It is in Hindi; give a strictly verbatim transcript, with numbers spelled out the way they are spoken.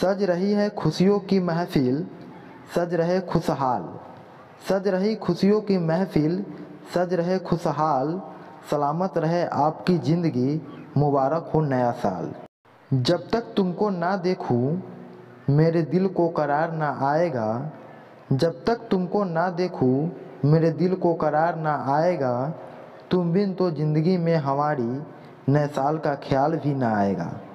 सज रही है खुशियों की महफिल सज रहे खुशहाल सज रही खुशियों की महफिल सज रहे खुशहाल सलामत रहे आपकी ज़िंदगी मुबारक हो नया साल। जब तक तुमको ना देखूं मेरे दिल को करार ना आएगा, जब तक तुमको ना देखूं मेरे दिल को करार ना आएगा, तुम बिन तो ज़िंदगी में हमारी नए साल का ख्याल भी ना आएगा।